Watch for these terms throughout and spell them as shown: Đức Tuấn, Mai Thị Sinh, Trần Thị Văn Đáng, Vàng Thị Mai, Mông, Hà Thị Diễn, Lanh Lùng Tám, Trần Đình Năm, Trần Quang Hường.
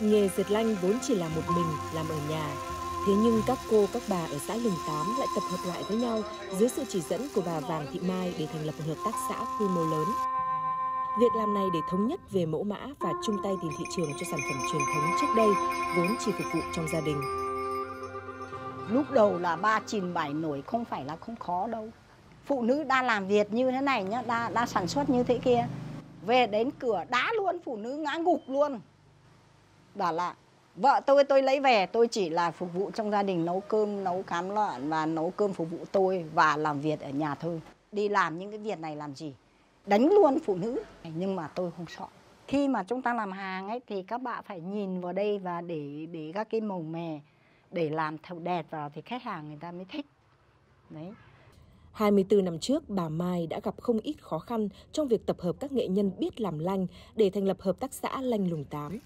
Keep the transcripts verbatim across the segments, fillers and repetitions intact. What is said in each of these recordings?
Nghề dệt lanh vốn chỉ là một mình làm ở nhà. Thế nhưng các cô, các bà ở xã Lùng Tám lại tập hợp lại với nhau dưới sự chỉ dẫn của bà Vàng Thị Mai để thành lập một hợp tác xã quy mô lớn. Việc làm này để thống nhất về mẫu mã và chung tay tìm thị trường cho sản phẩm truyền thống trước đây vốn chỉ phục vụ trong gia đình. Lúc đầu là ba chìm bảy nổi không phải là không khó đâu. Phụ nữ đã làm việc như thế này nhá, đã, đã sản xuất như thế kia. Về đến cửa đá luôn, phụ nữ ngã gục luôn. Bảo là vợ tôi tôi lấy về, tôi chỉ là phục vụ trong gia đình, nấu cơm, nấu cám lợn và nấu cơm phục vụ tôi và làm việc ở nhà thôi. Đi làm những cái việc này làm gì? Đánh luôn phụ nữ. Nhưng mà tôi không sợ. Khi mà chúng ta làm hàng ấy thì các bạn phải nhìn vào đây và để để các cái màu mè để làm thật đẹp vào thì khách hàng người ta mới thích. Đấy. hai mươi tư năm trước, bà Mai đã gặp không ít khó khăn trong việc tập hợp các nghệ nhân biết làm lanh để thành lập hợp tác xã Lanh Lùng Tám.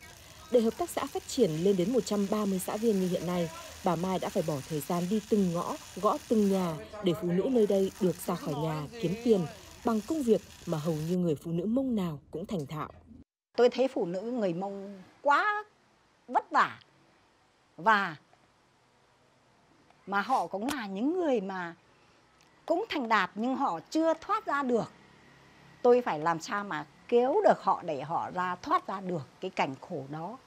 Để hợp tác xã phát triển lên đến một trăm ba mươi xã viên như hiện nay, bà Mai đã phải bỏ thời gian đi từng ngõ, gõ từng nhà để phụ nữ nơi đây được ra khỏi nhà kiếm tiền bằng công việc mà hầu như người phụ nữ Mông nào cũng thành thạo. Tôi thấy phụ nữ người Mông quá vất vả và mà họ cũng là những người mà cũng thành đạt nhưng họ chưa thoát ra được. Tôi phải làm sao mà kéo được họ để họ ra thoát ra được cái cảnh khổ đó.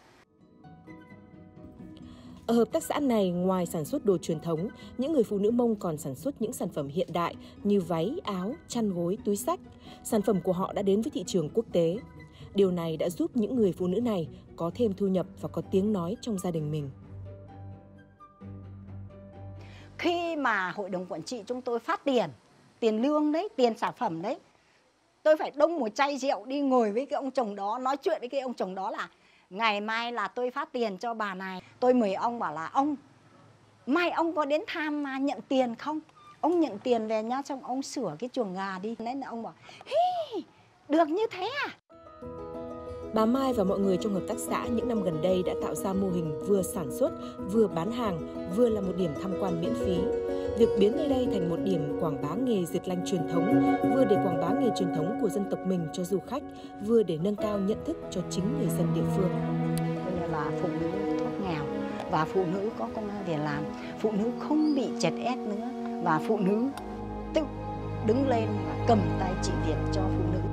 Ở hợp tác xã này, ngoài sản xuất đồ truyền thống, những người phụ nữ Mông còn sản xuất những sản phẩm hiện đại như váy, áo, chăn gối, túi xách. Sản phẩm của họ đã đến với thị trường quốc tế. Điều này đã giúp những người phụ nữ này có thêm thu nhập và có tiếng nói trong gia đình mình. Khi mà hội đồng quản trị chúng tôi phát tiền, tiền lương đấy, tiền sản phẩm đấy, tôi phải đông một chai rượu đi ngồi với cái ông chồng đó, nói chuyện với cái ông chồng đó là ngày mai là tôi phát tiền cho bà này. Tôi mời ông bảo là ông, mai ông có đến thăm mà nhận tiền không? Ông nhận tiền về nhá, xong ông sửa cái chuồng gà đi. Nên là ông bảo, hi, được như thế à? Bà Mai và mọi người trong hợp tác xã những năm gần đây đã tạo ra mô hình vừa sản xuất, vừa bán hàng, vừa là một điểm tham quan miễn phí. Việc biến nơi đây thành một điểm quảng bá nghề dệt lanh truyền thống, vừa để quảng bá nghề truyền thống của dân tộc mình cho du khách, vừa để nâng cao nhận thức cho chính người dân địa phương. Đây là phụ nữ thoát nghèo và phụ nữ có công an việc làm, phụ nữ không bị chèn ép nữa và phụ nữ tự đứng lên và cầm tay chỉ việc cho phụ nữ.